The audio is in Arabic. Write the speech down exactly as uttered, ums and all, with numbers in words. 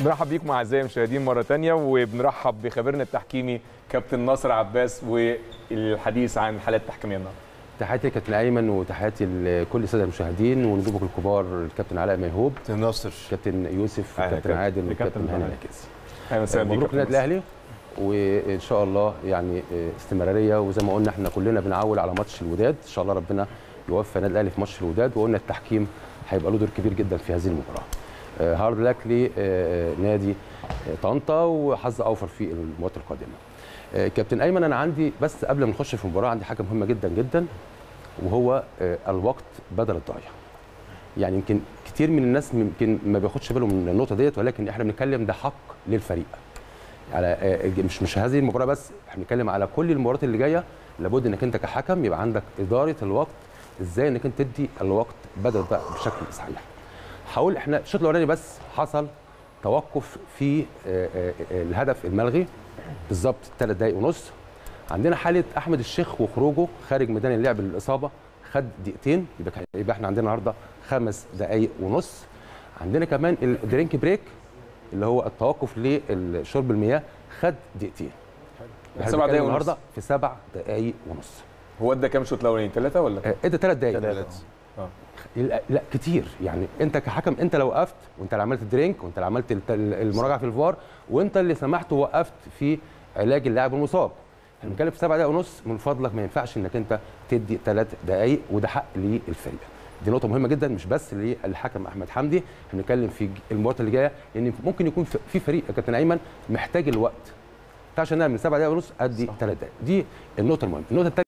بنرحب بيكم اعزائي المشاهدين مره ثانيه، وبنرحب بخبيرنا التحكيمي كابتن ناصر عباس والحديث عن الحالات التحكيميه النهارده. تحياتي كابتن ايمن وتحياتي لكل الساده المشاهدين ونجومكم الكبار الكابتن علاء ميهوب، كابتن ناصر، كابتن يوسف، كابتن عادل، وكابتن هناكي. مبروك النادي الاهلي، وان شاء الله يعني استمراريه، وزي ما قلنا احنا كلنا بنعول على ماتش الوداد، ان شاء الله ربنا يوفق النادي الاهلي في ماتش الوداد، وقلنا التحكيم هيبقى له دور كبير جدا في هذه المباراه. هارد لك لنادي طنطا وحظ اوفر في المباراه القادمه. كابتن ايمن، انا عندي بس قبل ما نخش في المباراه عندي حاجه مهمه جدا جدا، وهو الوقت بدل الضايع. يعني يمكن كتير من الناس يمكن ما بياخدش باله من النقطه ديت، ولكن احنا بنتكلم ده حق للفريق. على مش مش هذه المباراه بس، احنا بنتكلم على كل المباريات اللي جايه، لابد انك انت كحكم يبقى عندك اداره الوقت، ازاي انك انت تدي الوقت بدل الضايع بشكل صحيح. هقول احنا الشوط الاولاني بس حصل توقف في الهدف الملغي بالظبط ثلاث دقائق ونص. عندنا حاله احمد الشيخ وخروجه خارج ميدان اللعب للاصابه، خد دقيقتين، يبقى احنا عندنا النهارده خمس دقائق ونص. عندنا كمان الدرينك بريك اللي هو التوقف لشرب المياه، خد دقيقتين في سبع دقائق النهارده، في سبع دقائق ونص. هو ادى كام شوط الاولاني؟ ثلاثه ولا؟ ادى ثلاث دقائق. أوه. لا كتير، يعني انت كحكم انت لو وقفت، وانت اللي عملت الدرينك، وانت اللي عملت المراجعه في الفار، وانت اللي سمحت ووقفت في علاج اللاعب المصاب. احنا بنتكلم في سبع دقائق ونص، من فضلك ما ينفعش انك انت تدي ثلاث دقائق، وده حق للفريق. دي نقطه مهمه جدا مش بس للحكم احمد حمدي، احنا بنتكلم في المباراه اللي جايه ان ممكن يكون في فريق يا كابتن ايمن محتاج الوقت. ما ينفعش ان انا من سبع دقائق ونص ادي ثلاث دقائق، دي النقطه المهمه. النقطه